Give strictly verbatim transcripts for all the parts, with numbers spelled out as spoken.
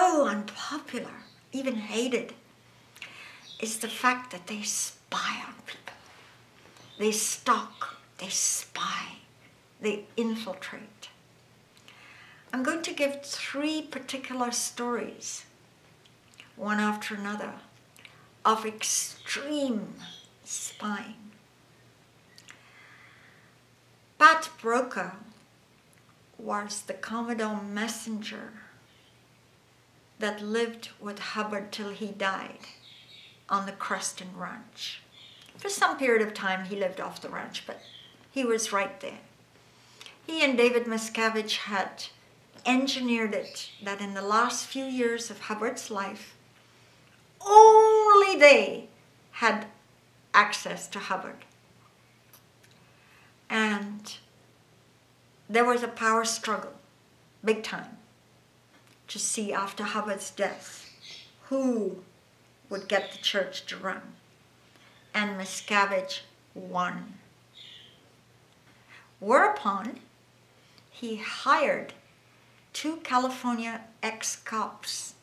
so unpopular, even hated, is the fact that they spy on people. They stalk, they spy, they infiltrate. I'm going to give three particular stories, one after another, of extreme spying. Pat Broeker was the Commodore messenger that lived with Hubbard till he died on the Creston Ranch. For some period of time he lived off the ranch, but he was right there. He and David Miscavige had engineered it that in the last few years of Hubbard's life, only they had access to Hubbard. And there was a power struggle, big time, to see after Hubbard's death who would get the church to run. And Miscavige won. Whereupon, he hired two California ex-cops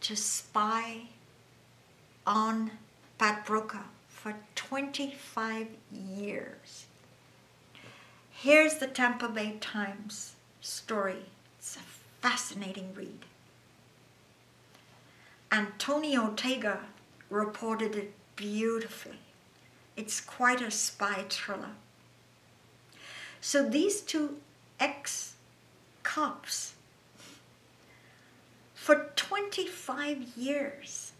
to spy on Pat Broeker for twenty-five years. Here's the Tampa Bay Times story. It's a fascinating read. And Tony Ortega reported it beautifully. It's quite a spy thriller. So these two ex-cops, for twenty-five years,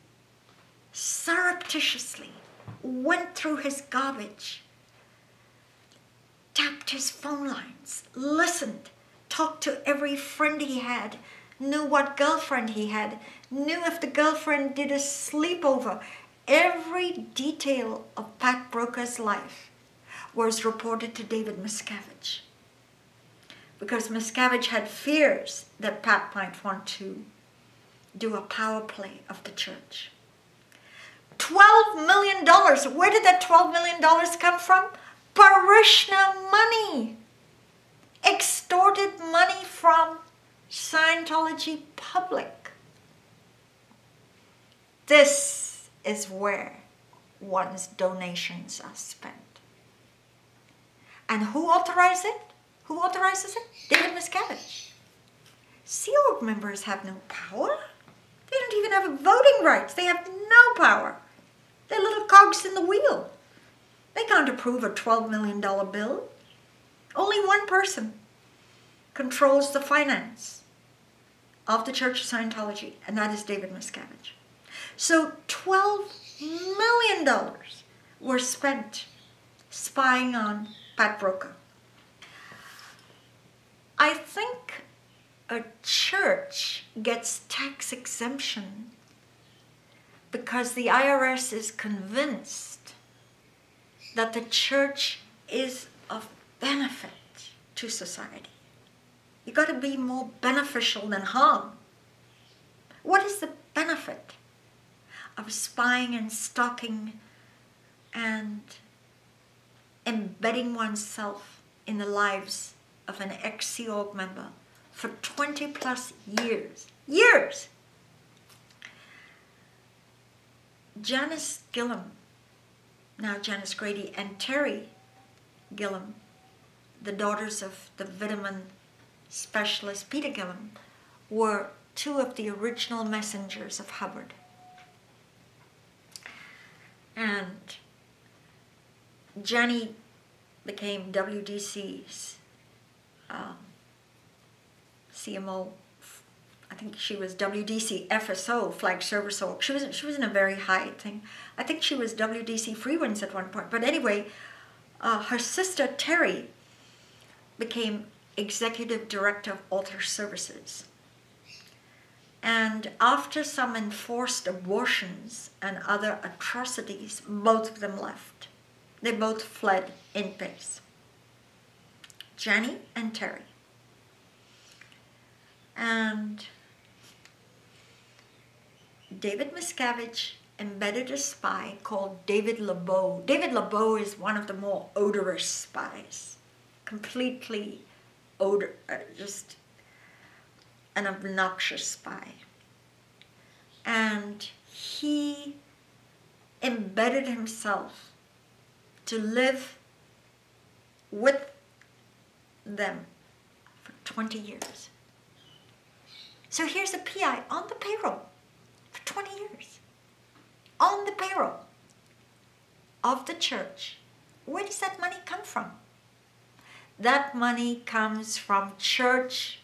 surreptitiously went through his garbage, tapped his phone lines, listened, talked to every friend he had, knew what girlfriend he had, knew if the girlfriend did a sleepover. Every detail of Pat Broeker's life was reported to David Miscavige, because Miscavige had fears that Pat might want to do a power play of the church. twelve million dollars. Where did that twelve million dollars come from? Parishioner money. Extorted money from Scientology public. This is where one's donations are spent. And who authorized it? Who authorizes it? David Miscavige. Sea Org members have no power. They don't even have voting rights. They have no power. They're little cogs in the wheel. They can't approve a twelve million dollar bill. Only one person controls the finance of the Church of Scientology, and that is David Miscavige. So twelve million dollars were spent spying on Pat Broeker. I think a church gets tax exemption because the I R S is convinced that the church is of benefit to society. You got to be more beneficial than harm. What is the benefit of spying and stalking and embedding oneself in the lives of an ex-Sea Org member for twenty plus years? Years! Janice Gillham, now Janice Grady, and Terry Gillham, the daughters of the vitamin specialist Peter Gillham, were two of the original messengers of Hubbard. And Janie became W D C's um, C M O. I think she was W D C F S O, Flag Service Officer. She was she was in a very high thing. I think she was W D C Freewinds at one point. But anyway, uh, her sister Terry became Executive Director of Altar Services. And after some enforced abortions and other atrocities, both of them left. They both fled in peace. Janie and Terry. And David Miscavige embedded a spy called David LeBeau. David LeBeau is one of the more odorous spies. Completely odor, just an obnoxious spy. And he embedded himself to live with them for twenty years. So here's a P I on the payroll for twenty years, on the payroll of the church. Where does that money come from? That money comes from church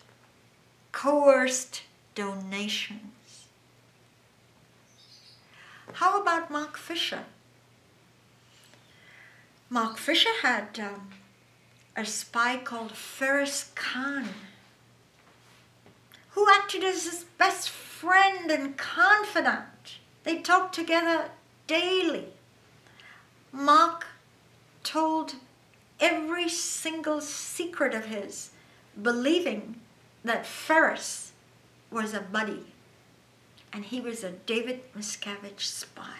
coerced donations. How about Mark Fisher? Mark Fisher had um, a spy called Ferris Khan, who acted as his best friend and confidant. They talked together daily. Mark told every single secret of his, believing that Ferris was a buddy, and he was a David Miscavige spy.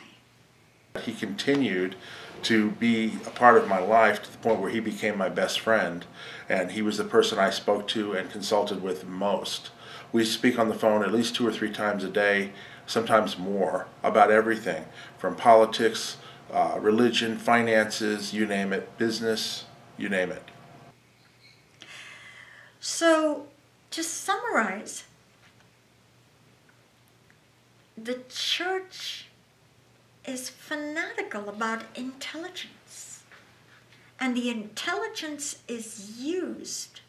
He continued to be a part of my life to the point where he became my best friend, and he was the person I spoke to and consulted with most. We speak on the phone at least two or three times a day, sometimes more, about everything from politics, Uh, religion, finances, you name it, business, you name it. So, to summarize, the church is fanatical about intelligence, and the intelligence is used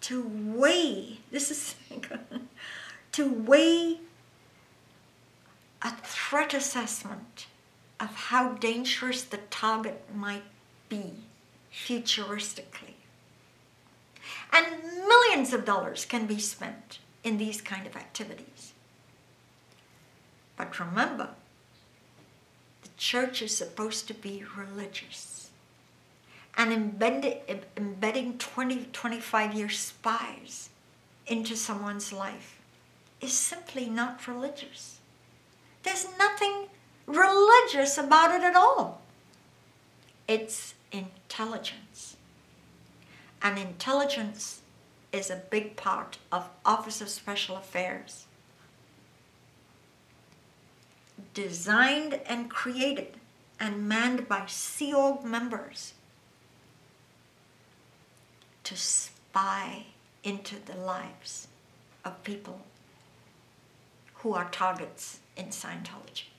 to weigh, this is, to weigh a threat assessment of how dangerous the target might be futuristically. And millions of dollars can be spent in these kind of activities. But remember, the church is supposed to be religious. And embedding twenty, twenty-five-year spies into someone's life is simply not religious. There's nothing religious about it at all. It's intelligence. And intelligence is a big part of Office of Special Affairs, designed and created and manned by Sea Org members to spy into the lives of people who are targets in Scientology.